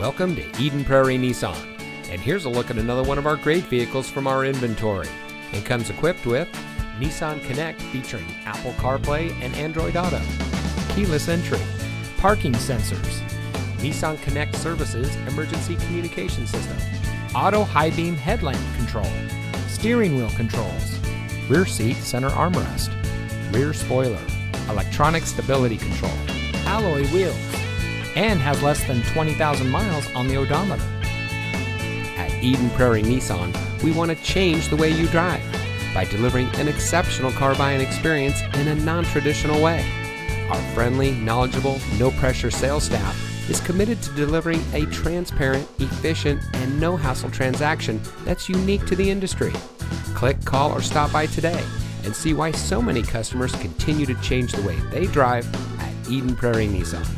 Welcome to Eden Prairie Nissan, and here's a look at another one of our great vehicles from our inventory. It comes equipped with Nissan Connect featuring Apple CarPlay and Android Auto, keyless entry, parking sensors, Nissan Connect Services emergency communication system, auto high beam headlamp control, steering wheel controls, rear seat center armrest, rear spoiler, electronic stability control, alloy wheels, and has less than 20,000 miles on the odometer. At Eden Prairie Nissan, we want to change the way you drive by delivering an exceptional car buying experience in a non-traditional way. Our friendly, knowledgeable, no-pressure sales staff is committed to delivering a transparent, efficient, and no-hassle transaction that's unique to the industry. Click, call, or stop by today and see why so many customers continue to change the way they drive at Eden Prairie Nissan.